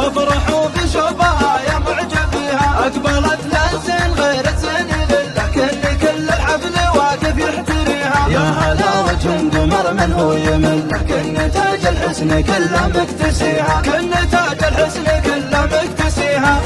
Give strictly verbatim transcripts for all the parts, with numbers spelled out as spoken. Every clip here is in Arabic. افرحوا بشوفها يا معجب فيها، اقبلت لا زين غير زين لله، كل كل الحفل واقف يحتريها. يا هلا وجه قمر من هو يمله، كن تاج الحسن كله مكتسيها، كن تاج الحسن كله مكتسيها.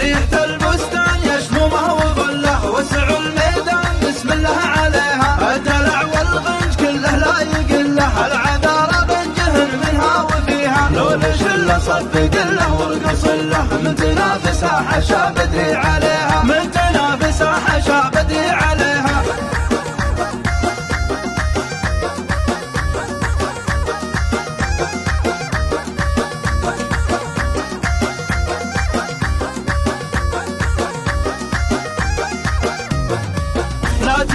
ريحة البستان يشممها وظله، وسع الميدان بسم الله عليها، الدلع والغنج كله لا يقله، العذارى بنجهل منها وفيها. لو نشله صدق له ورقص له، من تنافسها حشا بدري عليها، من تنافسها حشا بدري عليها.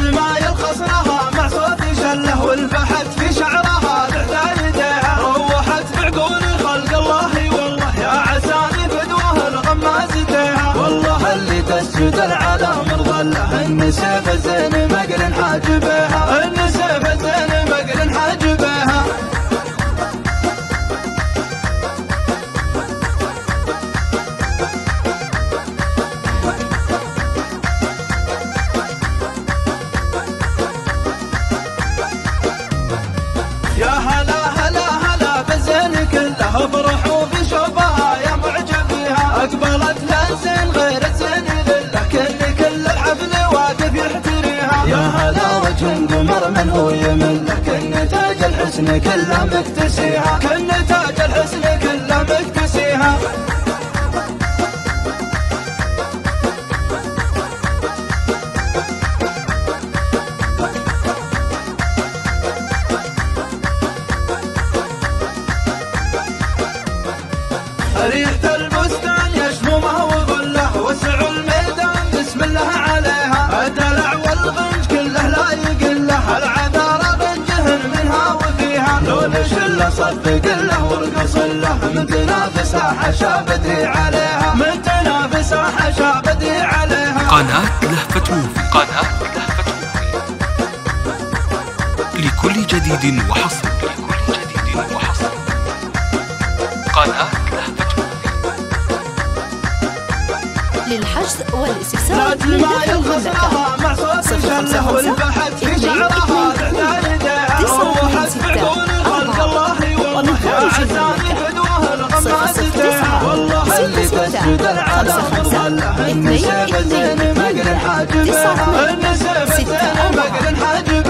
جمايل خصرها مع صوت شله، والبحت في شعرها بعدا يديها، روحت بعقول خلق الله والله، يا عساني فدوه الغماز ديها. والله اللي تسجد العلا من ظله، ان سيف الزين مقرن حاجبها، ان سيف الزين مقرن حاجبها. افرحوا بشوفها يا معجب فيها، اقبلت لا زين غير زين لله، كل كل الحفل واقف يحتريها. يا هلا وجه قمر من هو يمله، كن تاج الحسن كله مكتسيها، كن تاج الحسن كله مكتسيها. ريحة البستان يشممها وظله، وسع الميدان بسم الله عليها، الدلع والغنج كله لا يقله، العذارى بنجهل منها وفيها. لو نشله صدق له ورقص له، من تنافسها حشا بدري عليها، من تنافسها حشا بدري عليها. قناة لهفة موفى، قناة لهفة موفى لكل جديد وحصر، لكل جديد وحصر قناة للحجز والاستفسار من داخل المملكة. صفر خمسة خمسة اثنين اثنين تسعة ستة أربعة ومن خارج المملكة صفر صفر تسعة ستة ستة خمسة خمسة اثنين اثنين تسعة ستة أربعة.